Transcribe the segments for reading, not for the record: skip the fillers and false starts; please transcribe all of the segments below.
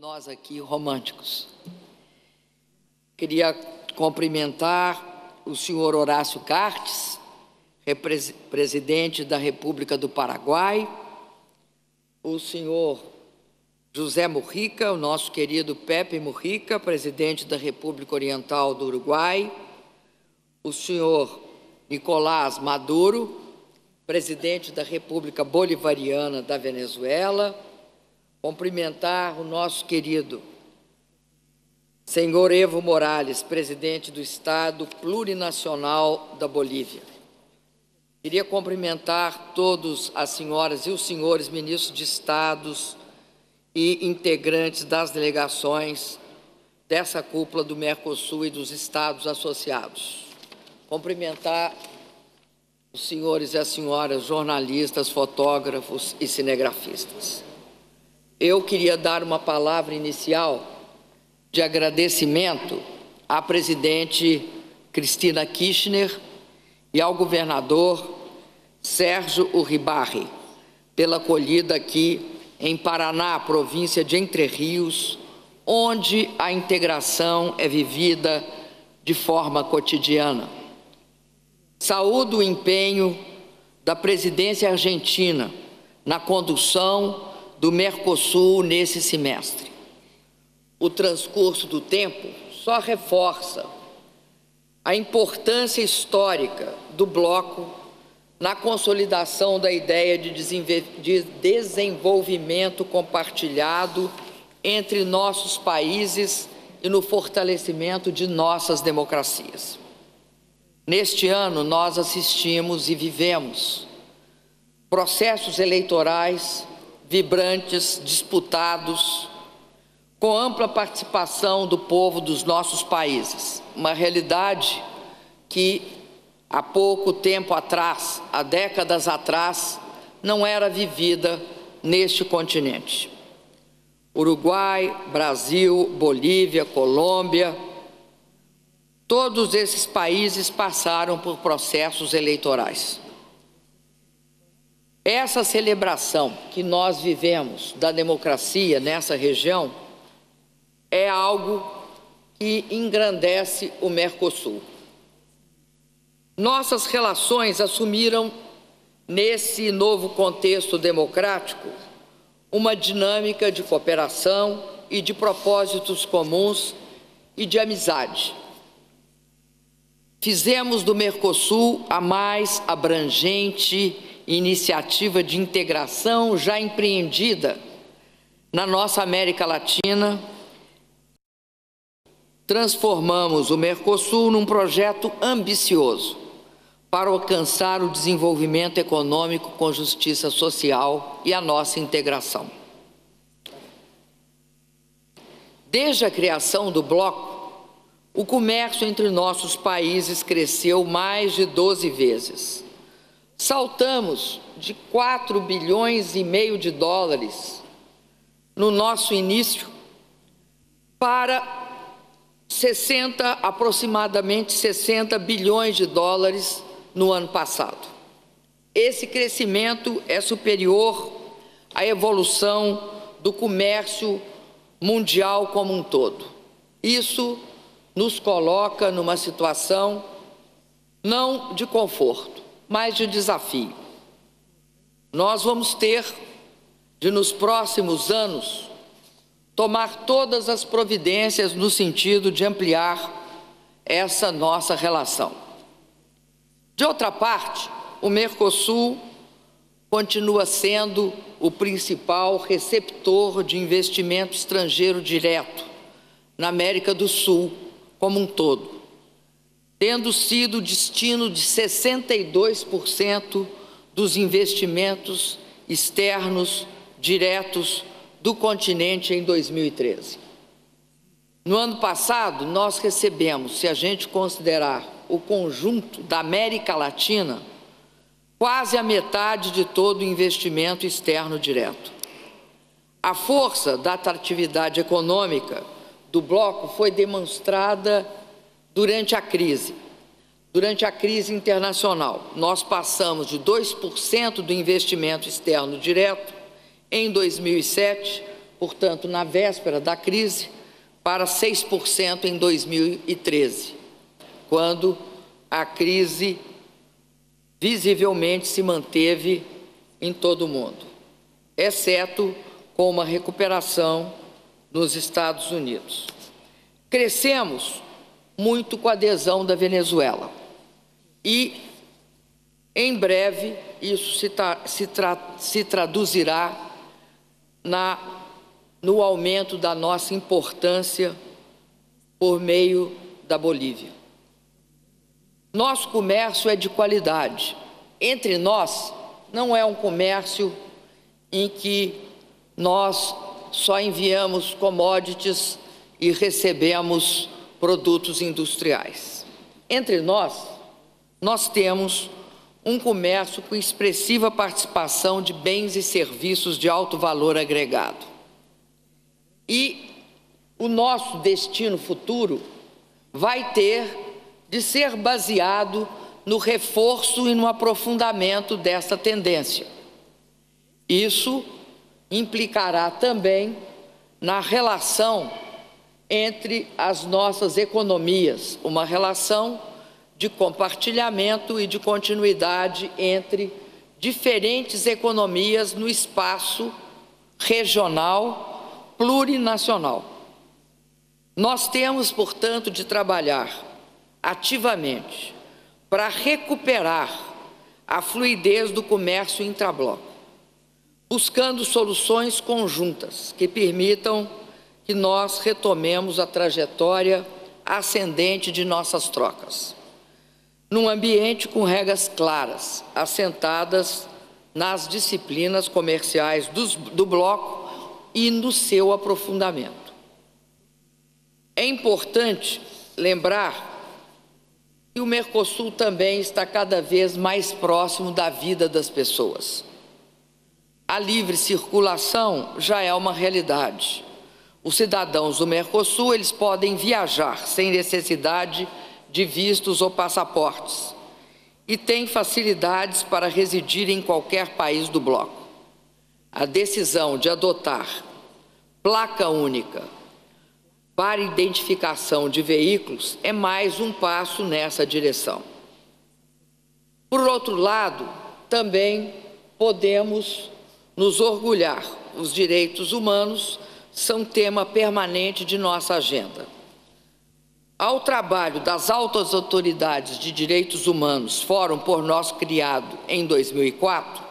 nós aqui românticos. Queria cumprimentar o senhor Horácio Cartes, presidente da República do Paraguai, o senhor José Mujica, o nosso querido Pepe Mujica, presidente da República Oriental do Uruguai, o senhor Nicolás Maduro, presidente da República Bolivariana da Venezuela, cumprimentar o nosso querido senhor Evo Morales, presidente do Estado Plurinacional da Bolívia. Queria cumprimentar todas as senhoras e os senhores ministros de Estados e integrantes das delegações dessa cúpula do Mercosul e dos Estados associados. Cumprimentar os senhores e as senhoras jornalistas, fotógrafos e cinegrafistas. Eu queria dar uma palavra inicial de agradecimento à presidente Cristina Kirchner e ao governador Sérgio Uribarri pela acolhida aqui em Paraná, província de Entre Rios, onde a integração é vivida de forma cotidiana. Saúdo o empenho da presidência argentina na condução do Mercosul nesse semestre. O transcurso do tempo só reforça a importância histórica do bloco na consolidação da ideia de desenvolvimento compartilhado entre nossos países e no fortalecimento de nossas democracias. Neste ano, nós assistimos e vivemos processos eleitorais vibrantes, disputados, com ampla participação do povo dos nossos países. Uma realidade que, há pouco tempo atrás, há décadas atrás, não era vivida neste continente. Uruguai, Brasil, Bolívia, Colômbia, todos esses países passaram por processos eleitorais. Essa celebração que nós vivemos da democracia nessa região é algo que engrandece o Mercosul. Nossas relações assumiram, nesse novo contexto democrático, uma dinâmica de cooperação e de propósitos comuns e de amizade. Fizemos do Mercosul a mais abrangente iniciativa de integração já empreendida na nossa América Latina. Transformamos o Mercosul num projeto ambicioso para alcançar o desenvolvimento econômico com justiça social e a nossa integração. Desde a criação do bloco, o comércio entre nossos países cresceu mais de 12 vezes. Saltamos de 4 bilhões e meio de dólares no nosso início para aproximadamente 60 bilhões de dólares no ano passado. Esse crescimento é superior à evolução do comércio mundial como um todo. Isso nos coloca numa situação não de conforto, mas de desafio. Nós vamos ter de, nos próximos anos, tomar todas as providências no sentido de ampliar essa nossa relação. De outra parte, o Mercosul continua sendo o principal receptor de investimento estrangeiro direto na América do Sul como um todo, tendo sido destino de 62% dos investimentos externos diretos do continente em 2013. No ano passado, nós recebemos, se a gente considerar o conjunto da América Latina, quase a metade de todo o investimento externo direto. A força da atratividade econômica do bloco foi demonstrada durante a crise. Durante a crise internacional, nós passamos de 2% do investimento externo direto em 2007 portanto, na véspera da crise, para 6% em 2013, quando a crise visivelmente se manteve em todo o mundo, exceto com uma recuperação nos Estados Unidos. Crescemos muito com a adesão da Venezuela e, em breve, isso se traduzirá no aumento da nossa importância por meio da Bolívia. Nosso comércio é de qualidade. Entre nós, não é um comércio em que nós só enviamos commodities e recebemos produtos industriais. Entre nós, nós temos um comércio com expressiva participação de bens e serviços de alto valor agregado. E o nosso destino futuro vai ter de ser baseado no reforço e no aprofundamento dessa tendência. Isso implicará também na relação entre as nossas economias, uma relação de compartilhamento e de continuidade entre diferentes economias no espaço regional plurinacional. Nós temos, portanto, de trabalhar ativamente para recuperar a fluidez do comércio intrabloco, buscando soluções conjuntas que permitam que nós retomemos a trajetória ascendente de nossas trocas, num ambiente com regras claras, assentadas nas disciplinas comerciais do bloco e no seu aprofundamento. É importante lembrar que o Mercosul também está cada vez mais próximo da vida das pessoas. A livre circulação já é uma realidade. Os cidadãos do Mercosul, eles podem viajar sem necessidade de vistos ou passaportes e têm facilidades para residir em qualquer país do bloco. A decisão de adotar placa única para identificação de veículos é mais um passo nessa direção. Por outro lado, também podemos nos orgulhar. Os direitos humanos são tema permanente de nossa agenda. Ao trabalho das altas autoridades de direitos humanos, fórum por nós criado em 2004,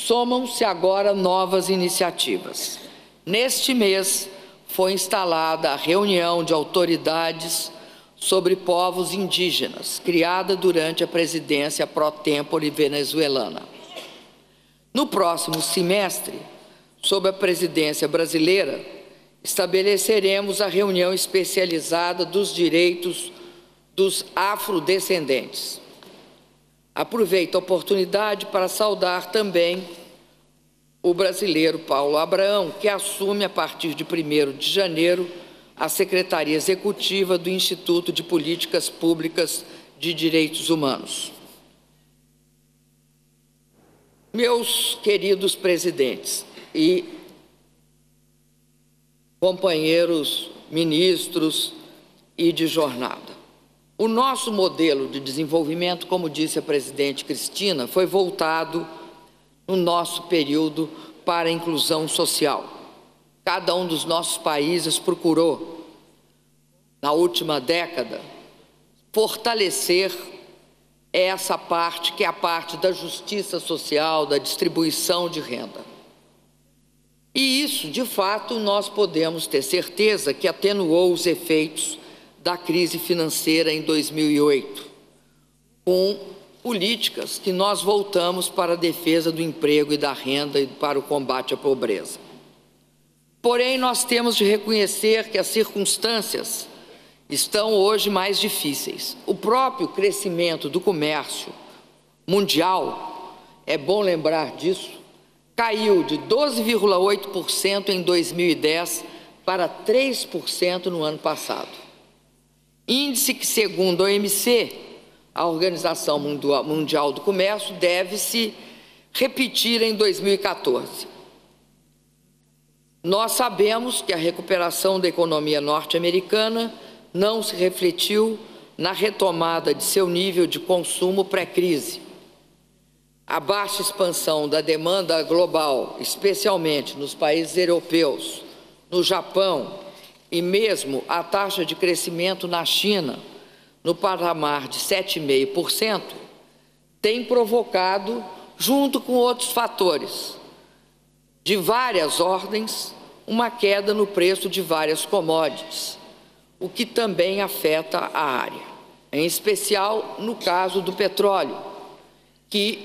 somam-se agora novas iniciativas. Neste mês, foi instalada a reunião de autoridades sobre povos indígenas, criada durante a presidência pró-tempore venezuelana. No próximo semestre, sob a presidência brasileira, estabeleceremos a reunião especializada dos direitos dos afrodescendentes. Aproveito a oportunidade para saudar também o brasileiro Paulo Abraão, que assume a partir de 1º de janeiro a Secretaria Executiva do Instituto de Políticas Públicas de Direitos Humanos. Meus queridos presidentes e companheiros ministros e de jornada. O nosso modelo de desenvolvimento, como disse a presidente Cristina, foi voltado no nosso período para a inclusão social. Cada um dos nossos países procurou, na última década, fortalecer essa parte, que é a parte da justiça social, da distribuição de renda. E isso, de fato, nós podemos ter certeza que atenuou os efeitos da crise financeira em 2008, com políticas que nós voltamos para a defesa do emprego e da renda e para o combate à pobreza. Porém, nós temos de reconhecer que as circunstâncias estão hoje mais difíceis. O próprio crescimento do comércio mundial, é bom lembrar disso, caiu de 12,8% em 2010 para 3% no ano passado. Índice que, segundo a OMC, a Organização Mundial do Comércio, deve se repetir em 2014. Nós sabemos que a recuperação da economia norte-americana não se refletiu na retomada de seu nível de consumo pré-crise. A baixa expansão da demanda global, especialmente nos países europeus, no Japão e mesmo a taxa de crescimento na China, no patamar de 7,5%, tem provocado, junto com outros fatores de várias ordens, uma queda no preço de várias commodities, o que também afeta a área, em especial no caso do petróleo, que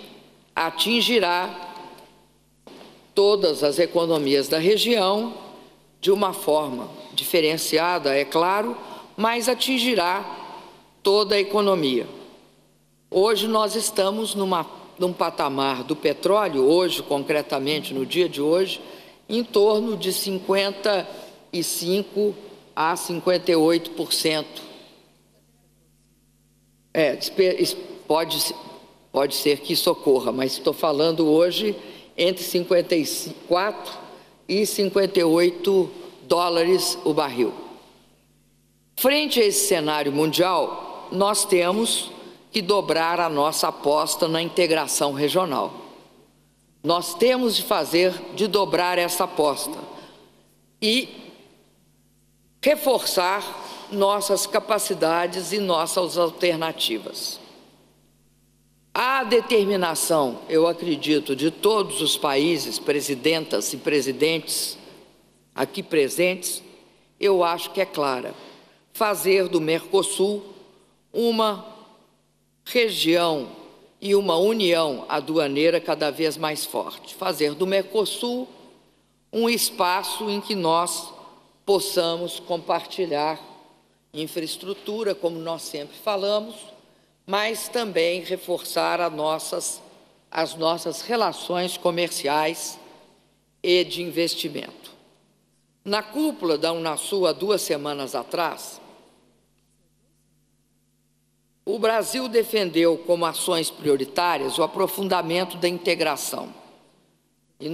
atingirá todas as economias da região de uma forma diferenciada, é claro, mas atingirá toda a economia. Hoje nós estamos num patamar do petróleo, hoje, concretamente, no dia de hoje, em torno de 55% a 58%. Pode ser que isso ocorra, mas estou falando hoje entre 54 e 58 dólares o barril. Frente a esse cenário mundial, nós temos que dobrar a nossa aposta na integração regional. Nós temos de dobrar essa aposta e reforçar nossas capacidades e nossas alternativas. A determinação, eu acredito, de todos os países, presidentas e presidentes aqui presentes, eu acho que é clara: fazer do Mercosul uma região e uma união aduaneira cada vez mais forte. Fazer do Mercosul um espaço em que nós possamos compartilhar infraestrutura, como nós sempre falamos, mas também reforçar as nossas relações comerciais e de investimento. Na cúpula da Unasul, há 2 semanas atrás, o Brasil defendeu como ações prioritárias o aprofundamento da integração. E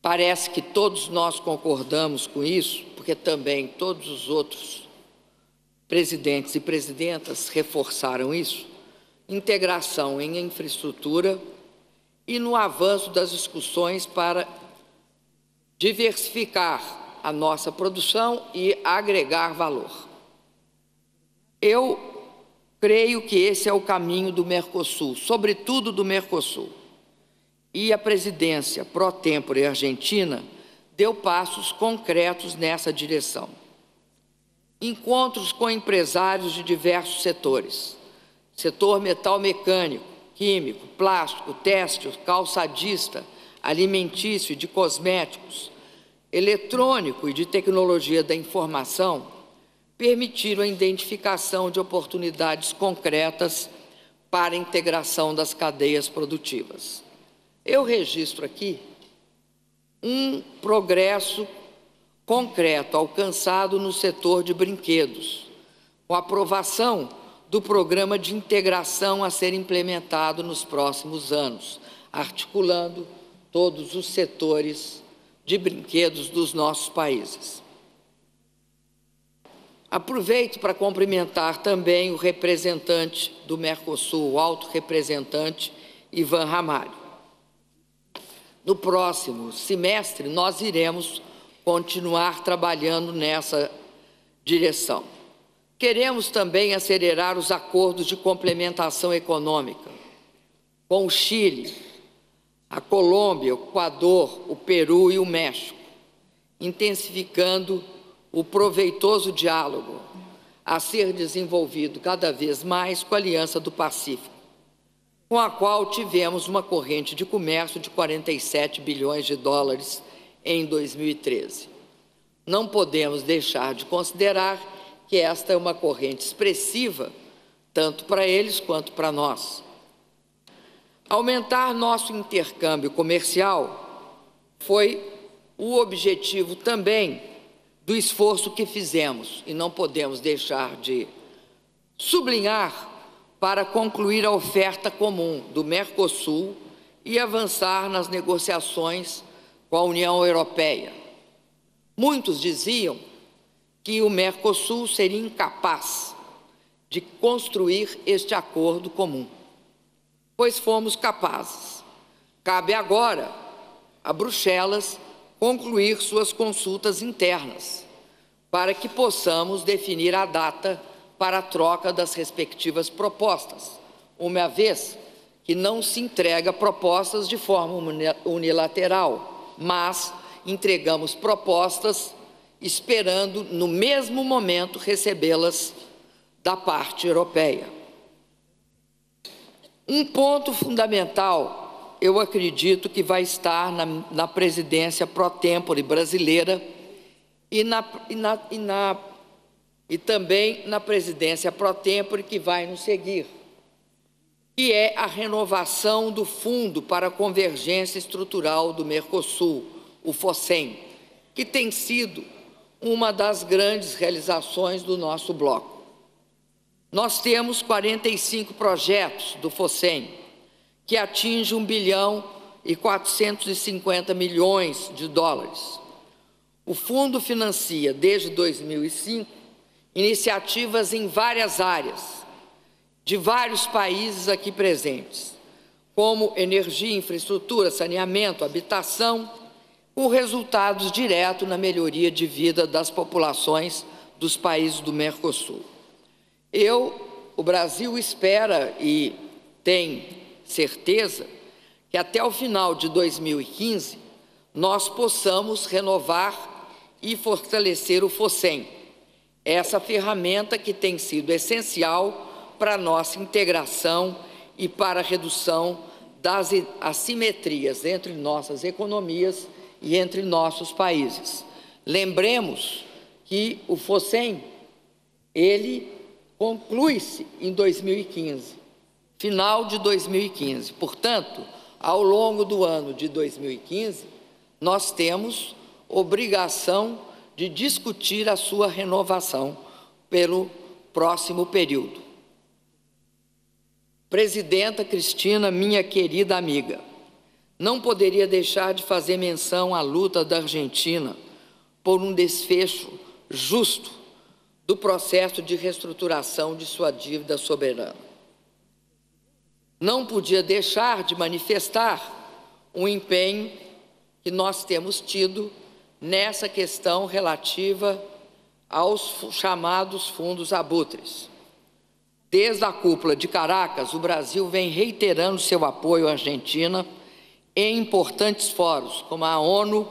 parece que todos nós concordamos com isso, porque também todos os outros presidentes e presidentas reforçaram isso: integração em infraestrutura e no avanço das discussões para diversificar a nossa produção e agregar valor. Eu creio que esse é o caminho do Mercosul, sobretudo do Mercosul. E a presidência pro tempore argentina deu passos concretos nessa direção. Encontros com empresários de diversos setores: setor metal mecânico, químico, plástico, têxtil, calçadista, alimentício e de cosméticos, eletrônico e de tecnologia da informação, permitiram a identificação de oportunidades concretas para a integração das cadeias produtivas. Eu registro aqui um progresso concreto alcançado no setor de brinquedos, com a aprovação do programa de integração a ser implementado nos próximos anos, articulando todos os setores de brinquedos dos nossos países. Aproveito para cumprimentar também o representante do Mercosul, o alto representante Ivan Ramalho. No próximo semestre, nós iremos continuar trabalhando nessa direção. Queremos também acelerar os acordos de complementação econômica com o Chile, a Colômbia, o Equador, o Peru e o México, intensificando o proveitoso diálogo a ser desenvolvido cada vez mais com a Aliança do Pacífico, com a qual tivemos uma corrente de comércio de 47 bilhões de dólares em 2013. Não podemos deixar de considerar que esta é uma corrente expressiva, tanto para eles quanto para nós. Aumentar nosso intercâmbio comercial foi o objetivo também do esforço que fizemos, e não podemos deixar de sublinhar, para concluir a oferta comum do Mercosul e avançar nas negociações com a União Europeia. Muitos diziam que o Mercosul seria incapaz de construir este acordo comum. Pois fomos capazes. Cabe agora a Bruxelas concluir suas consultas internas para que possamos definir a data para a troca das respectivas propostas, uma vez que não se entrega propostas de forma unilateral, mas entregamos propostas esperando, no mesmo momento, recebê-las da parte europeia. Um ponto fundamental, eu acredito que vai estar na presidência pro tempore brasileira e também na presidência pro tempore que vai nos seguir, que é a renovação do Fundo para a Convergência Estrutural do Mercosul, o Focem, que tem sido uma das grandes realizações do nosso bloco. Nós temos 45 projetos do Focem, que atinge 1,450 bilhões de dólares. O fundo financia, desde 2005, iniciativas em várias áreas, de vários países aqui presentes, como energia, infraestrutura, saneamento, habitação, com resultados diretos na melhoria de vida das populações dos países do Mercosul. O Brasil espera e tem certeza que até o final de 2015 nós possamos renovar e fortalecer o Focem, essa ferramenta que tem sido essencial para a nossa integração e para a redução das assimetrias entre nossas economias e entre nossos países. Lembremos que o Focem, ele conclui-se em 2015, final de 2015. Portanto, ao longo do ano de 2015, nós temos obrigação de discutir a sua renovação pelo próximo período. Presidenta Cristina, minha querida amiga, não poderia deixar de fazer menção à luta da Argentina por um desfecho justo do processo de reestruturação de sua dívida soberana. Não podia deixar de manifestar o empenho que nós temos tido nessa questão relativa aos chamados fundos abutres. Desde a cúpula de Caracas, o Brasil vem reiterando seu apoio à Argentina em importantes fóruns, como a ONU,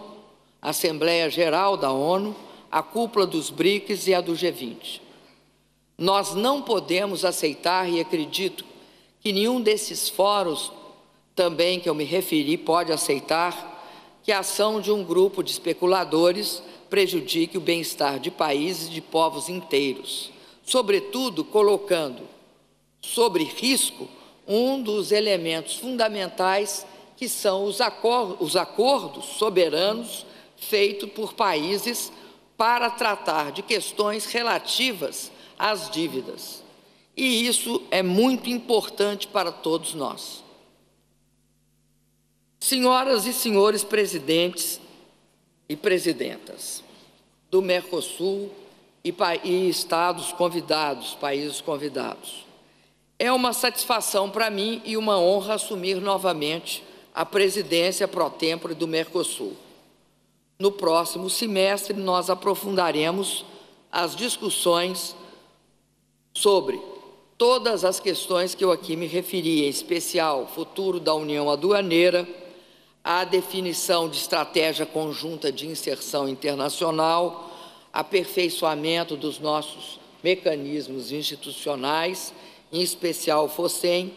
a Assembleia Geral da ONU, a cúpula dos BRICS e a do G20. Nós não podemos aceitar, e acredito que nenhum desses fóruns também que eu me referi pode aceitar, que a ação de um grupo de especuladores prejudique o bem-estar de países e de povos inteiros, sobretudo colocando sobre risco um dos elementos fundamentais que são os acordos soberanos feitos por países para tratar de questões relativas às dívidas. E isso é muito importante para todos nós. Senhoras e senhores presidentes e presidentas do Mercosul e estados convidados, países convidados, é uma satisfação para mim e uma honra assumir novamente a presidência pro tempore do Mercosul. No próximo semestre, nós aprofundaremos as discussões sobre todas as questões que eu aqui me referi, em especial o futuro da União Aduaneira, a definição de estratégia conjunta de inserção internacional, aperfeiçoamento dos nossos mecanismos institucionais, em especial o Focem.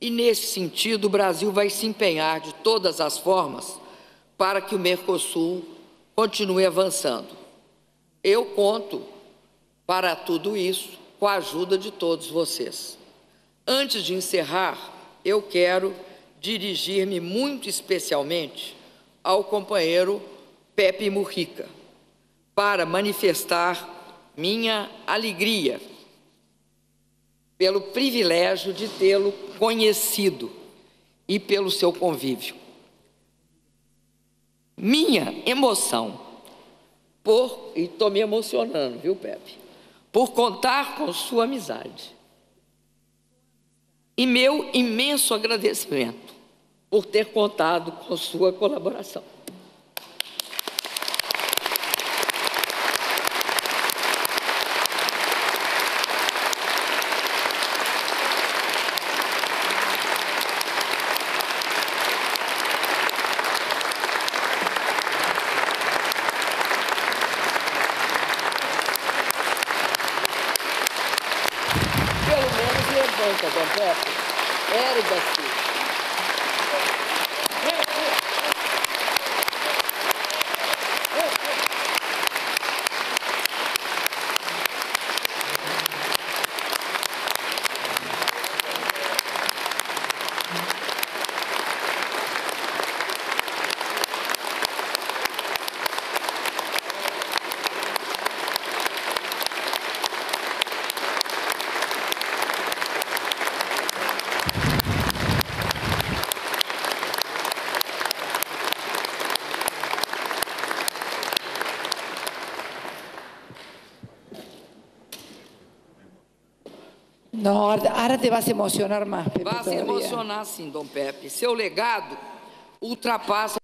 E, nesse sentido, o Brasil vai se empenhar de todas as formas para que o Mercosul continue avançando. Eu conto, para tudo isso, com a ajuda de todos vocês. Antes de encerrar, eu quero dirigir-me muito especialmente ao companheiro Pepe Mujica, para manifestar minha alegria pelo privilégio de tê-lo conhecido e pelo seu convívio. Minha emoção, e estou me emocionando, viu, Pepe? Por contar com sua amizade. E meu imenso agradecimento por ter contado com sua colaboração. No, ahora te vas a emocionar más, Pepe. Vas a emocionar, sim, Dom Pepe. Seu legado ultrapassa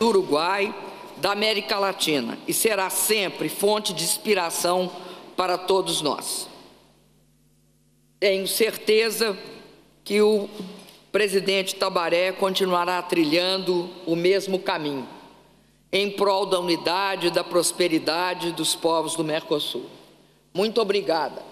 do Uruguai, da América Latina, e será sempre fonte de inspiração para todos nós. Tenho certeza que o presidente Tabaré continuará trilhando o mesmo caminho, em prol da unidade e da prosperidade dos povos do Mercosul. Muito obrigada.